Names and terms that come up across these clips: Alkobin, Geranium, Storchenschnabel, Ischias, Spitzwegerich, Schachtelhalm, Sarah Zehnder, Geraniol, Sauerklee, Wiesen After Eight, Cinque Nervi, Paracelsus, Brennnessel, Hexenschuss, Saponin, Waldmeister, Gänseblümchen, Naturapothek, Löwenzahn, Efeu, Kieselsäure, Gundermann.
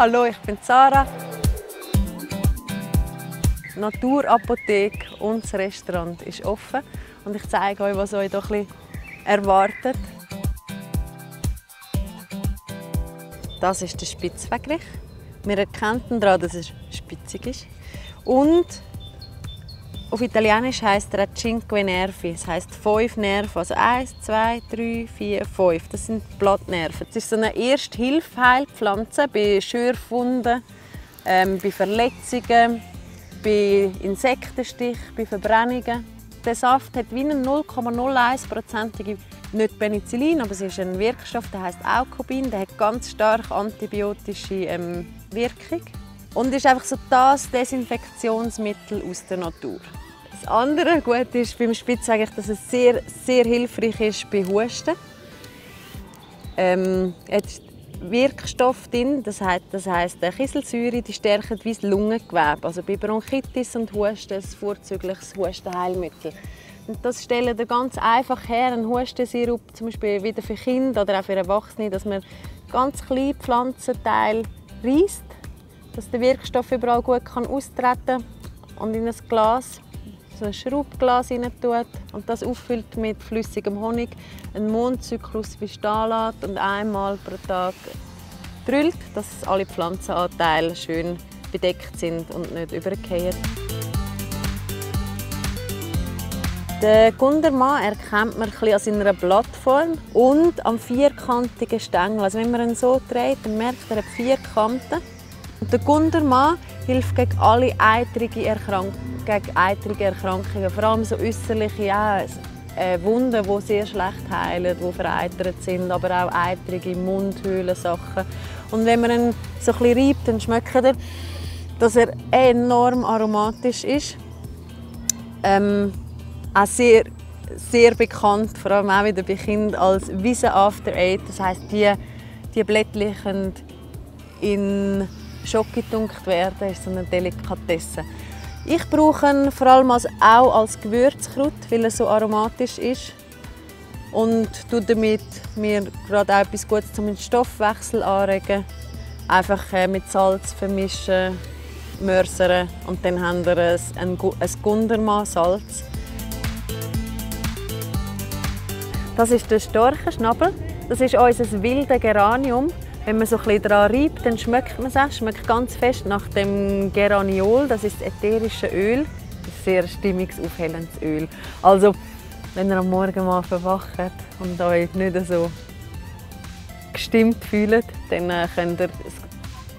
Hallo, ich bin Sarah. Die Naturapothek, unser Restaurant, ist offen. Und ich zeige euch, was euch da ein bisschen erwartet. Das ist der Spitzwegerich. Wir erkennen daran, dass er spitzig ist. Und auf Italienisch heisst er Cinque Nervi. Das heisst 5 Nerven. Also 1, 2, 3, 4, 5. Das sind Blattnerven. Das ist so eine Ersthilfe-Heilpflanze bei Schürfwunden, bei Verletzungen, bei Insektenstich, bei Verbrennungen. Der Saft hat wie eine 0,01%ige, nicht Penicillin, aber es ist ein Wirkstoff, der heisst Alkobin. Der hat ganz stark antibiotische Wirkung. Und ist einfach so das Desinfektionsmittel aus der Natur. Das andere Gute ist beim Spitzwegerich, dass es sehr, sehr hilfreich ist bei Husten. Es ist Wirkstoff drin, das heisst Kieselsäure, die stärkt wie das Lungengewebe. Also bei Bronchitis und Husten ein vorzügliches Hustenheilmittel. Und das stellen wir ganz einfach her, einen Hustensirup, zum Beispiel wieder für Kinder oder auch für Erwachsene, dass man ganz kleine Pflanzenteile reisst, dass der Wirkstoff überall gut austreten kann und in ein Glas, so ein Schraubglas rein tut und das auffüllt mit flüssigem Honig, einen Mondzyklus wie Stalat und einmal pro Tag drüllt, dass alle Pflanzenanteile schön bedeckt sind und nicht übergehen. Den Gundermann erkennt man ein bisschen an seiner Blattform und am vierkantigen Stängel. Also wenn man ihn so dreht, dann merkt man, er hat 4 Kanten. Der Gundermann hilft gegen alle eitrigen Erkrankungen, vor allem so äußerliche Wunden, die sehr schlecht heilen, die vereitert sind, aber auch eitrige Mundhöhlensachen. Und wenn man ihn so ein bisschen reibt, dann schmeckt er, dass er enorm aromatisch ist. Auch sehr, sehr bekannt, vor allem auch wieder bei Kindern, als Wiesen After Eight. Das heisst, die Blättchen können in Schock getunkt werden, ist so eine Delikatesse. Ich brauche ihn vor allem auch als Gewürzkraut, weil er so aromatisch ist und tut damit mir gerade auch etwas Gutes zum Stoffwechsel anregen. Einfach mit Salz vermischen, mörsern und dann haben wir ein Gundermann-Salz. Das ist der Storchenschnabel. Das ist unser wildes Geranium. Wenn man so ein bisschen daran reibt, dann schmeckt man es auch. Es schmeckt ganz fest nach dem Geraniol, das ist das ätherische Öl. Ein sehr stimmungsaufhellendes Öl. Also, wenn ihr am Morgen mal verwacht und euch nicht so gestimmt fühlt, dann könnt ihr...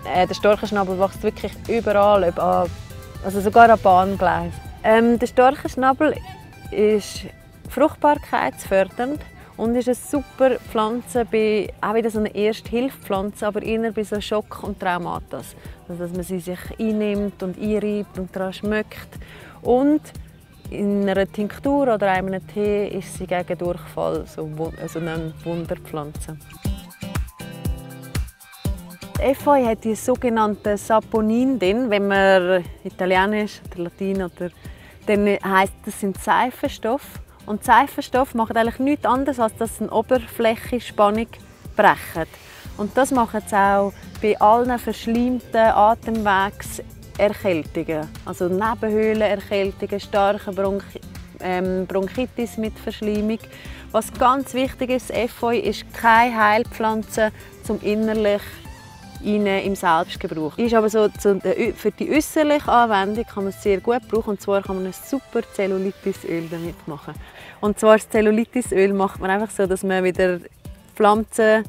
Der Storchenschnabel wächst wirklich überall, also sogar an Bahngleisen. Der Storchenschnabel ist fruchtbarkeitsfördernd. Und ist eine super Pflanze, auch wieder so eine Ersthilfpflanze, aber eher bei so Schock und Traumata. Also, dass man sie sich einnimmt und einreibt und daran schmeckt. Und in einer Tinktur oder einem Tee ist sie gegen Durchfall so eine Wunderpflanze. Efeu hat die sogenannte Saponin drin, wenn man Italienisch oder Latein oder dann heisst, das sind Seifenstoffe. Und Seifenstoff macht eigentlich nichts anderes, als dass sie eine Oberflächenspannung brechen. Und das machen sie auch bei allen verschleimten Atemwegserkältungen. Also Nebenhöhlenerkältungen, starke Bronchitis mit Verschleimung. Was ganz wichtig ist, Efeu ist keine Heilpflanze zum innerlich im Selbstgebrauch. Ist aber so, für die äußerliche Anwendung kann man es sehr gut brauchen. Und zwar kann man ein super Zellulitisöl damit machen. Und zwar das Zellulitisöl macht man einfach so, dass man wieder Pflanzen,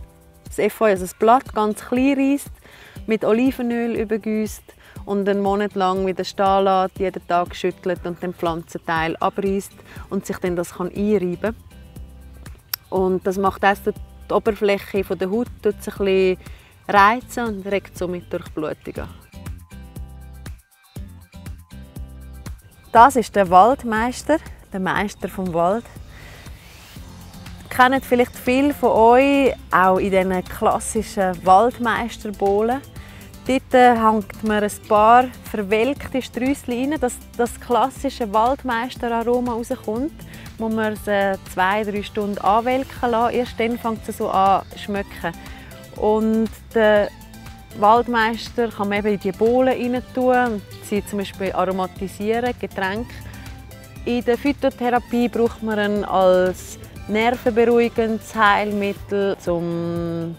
das Efeu, also das Blatt, ganz klein reisst, mit Olivenöl übergießt und einen Monat lang wieder stehen lässt, jeden Tag schüttelt und den Pflanzenteil abreisst und sich dann das einreiben kann. Und das macht erst die Oberfläche der Haut ein reizen und regt somit Durchblutung an. Das ist der Waldmeister, der Meister vom Wald. Kennen vielleicht viele von euch auch in diesen klassischen Waldmeisterbohlen. Dort hängt man ein paar verwelkte Sträusschen rein, dass das klassische Waldmeisteraroma rauskommt. Muss man es 2-3 Stunden anwelken lassen. Erst dann fängt es so an zu schmecken. Und der Waldmeister kann man eben in die Bohlen rein tun und sie zum Beispiel aromatisieren, Getränke. In der Phytotherapie braucht man ihn als nervenberuhigendes Heilmittel, um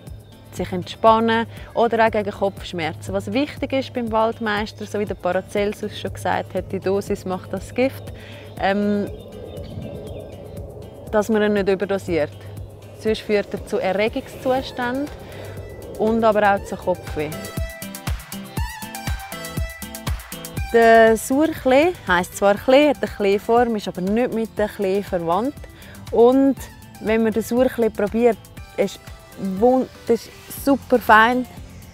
sich zu entspannen oder auch gegen Kopfschmerzen. Was wichtig ist beim Waldmeister, so wie der Paracelsus schon gesagt hat, die Dosis macht das Gift, dass man ihn nicht überdosiert. Sonst führt er zu Erregungszuständen und aber auch zu Kopfweh. Der Sauerklee heisst zwar Klee, hat eine Kleeform, ist aber nicht mit der Klee verwandt. Und wenn man den Sauerklee probiert, ist super fein,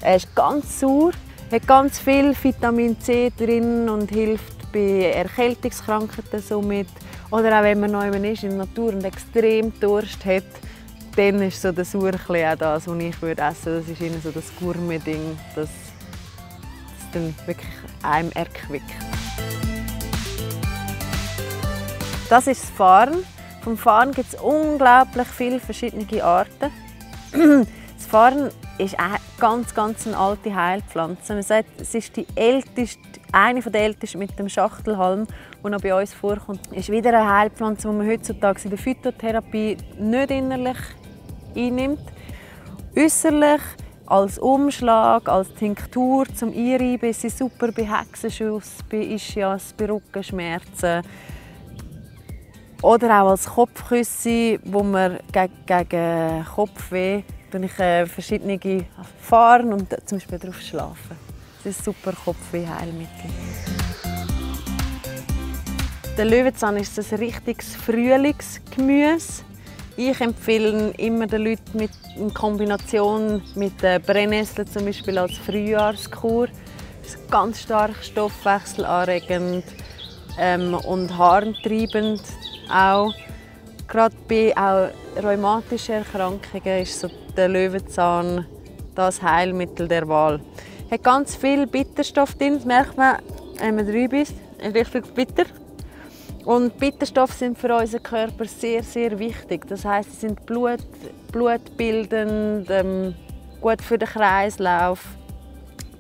er ist ganz sauer, hat ganz viel Vitamin C drin und hilft bei Erkältungskrankheiten somit. Oder auch wenn man neu ist in der Natur und extrem Durst hat, dann ist so der Sauerklee auch das, was ich würde essen. Das ist ihnen so das Gourmet-Ding, das dann wirklich einem erquickt. Das ist das Farn. Vom Farn gibt es unglaublich viele verschiedene Arten. Das Farn ist eine ganz alte Heilpflanze. Man sagt, es ist die älteste, eine der ältesten mit dem Schachtelhalm, die noch bei uns vorkommt. Es ist wieder eine Heilpflanze, die man heutzutage in der Phytotherapie nicht innerlich einnimmt. Äußerlich als Umschlag, als Tinktur zum Einreiben ist sie super bei Hexenschuss, bei Ischias, bei Rückenschmerzen. Oder auch als Kopfküsse, wo man gegen Kopfweh verschiedene fahren und zum Beispiel darauf schlafen. Das ist ein super Kopfweh-Heilmittel. Der Löwenzahn ist ein richtiges Frühlingsgemüse. Ich empfehle immer den Leuten in Kombination mit der Brennnessel zum Beispiel als Frühjahrskur. Das ist ganz stark stoffwechselanregend und harntreibend. Auch gerade bei rheumatischen Erkrankungen ist so der Löwenzahn das Heilmittel der Wahl. Es hat ganz viel Bitterstoff drin, das merkt man, wenn man rein ist, richtig bitter. Und Bitterstoffe sind für unseren Körper sehr wichtig. Das heißt, sie sind blutbildend, gut für den Kreislauf,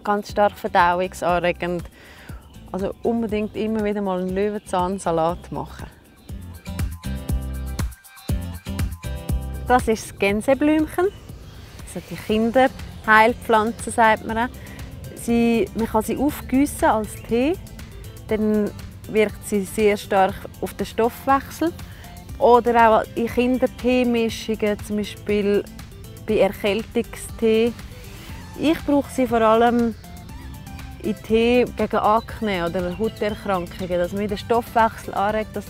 ganz stark verdauungsanregend. Also unbedingt immer wieder mal einen Löwenzahnsalat machen. Das ist das Gänseblümchen, also die Kinderheilpflanze, sagt man auch. Man kann sie aufgießen als Tee, dann wirkt sie sehr stark auf den Stoffwechsel. Oder auch in Kinderteemischungen, zum Beispiel bei Erkältungstee. Ich brauche sie vor allem in Tee gegen Akne oder Hauterkrankungen, dass man den Stoffwechsel anregt, dass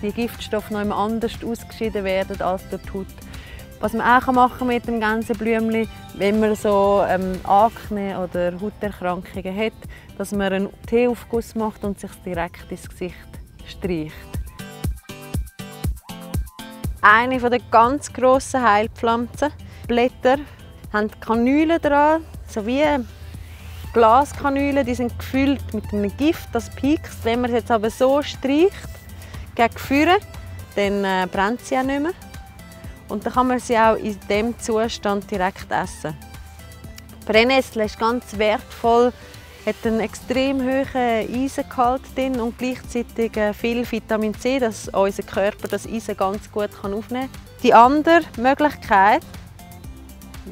die Giftstoffe noch einmal anders ausgeschieden werden als durch die Haut. Was man auch machen mit dem Gänseblümchen, wenn man so Akne oder Hauterkrankungen hat, dass man einen Teeaufguss macht und sich direkt ins Gesicht streicht. Eine der ganz grossen Heilpflanzen. Die Blätter haben Kanülen dran, sowie Glaskanülen, die sind gefüllt mit einem Gift, das piekst. Wenn man es jetzt aber so streicht, gegen Feuer, dann brennt sie auch nicht mehr. Und dann kann man sie auch in diesem Zustand direkt essen. Die Brennnessel ist ganz wertvoll, hat einen extrem hohen Eisengehalt drin und gleichzeitig viel Vitamin C, dass unser Körper das Eisen ganz gut aufnehmen kann. Die andere Möglichkeit,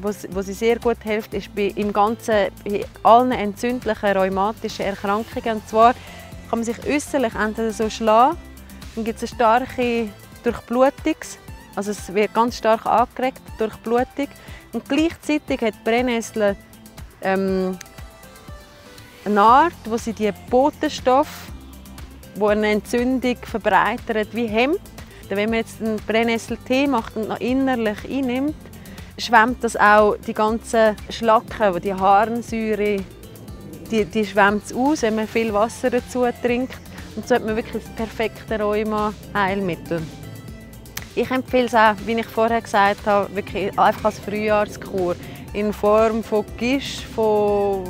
wo sie sehr gut hilft, ist bei allen entzündlichen rheumatischen Erkrankungen. Und zwar kann man sich äußerlich entweder so schlagen, dann gibt es eine starke Durchblutung, also es wird ganz stark angeregt durch Blutung. Und gleichzeitig hat die Brennnessel eine Art, wo sie die Botenstoffe, die eine Entzündung verbreitern, wie hemmt. Wenn man jetzt einen Brennnesseltee macht und noch innerlich einnimmt, schwemmt das auch die ganzen Schlacken, die Harnsäure, die schwemmt es aus, wenn man viel Wasser dazu trinkt. Und so hat man wirklich das perfekte Rheuma-Heilmittel. Ich empfehle es auch, wie ich vorher gesagt habe, wirklich einfach als Frühjahrskur in Form von Gisch, von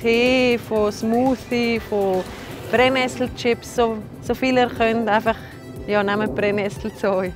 Tee, von Smoothie, von Brennnesselchips, so viel ihr könnt. Einfach, ja, nehmt Brennnessel zu euch.